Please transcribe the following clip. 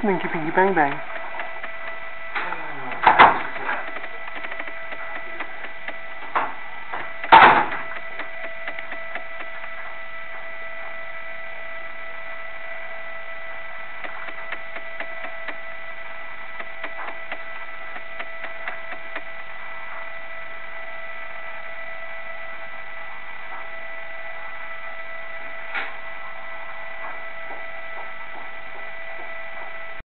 Slinky Pinky Bang Bang.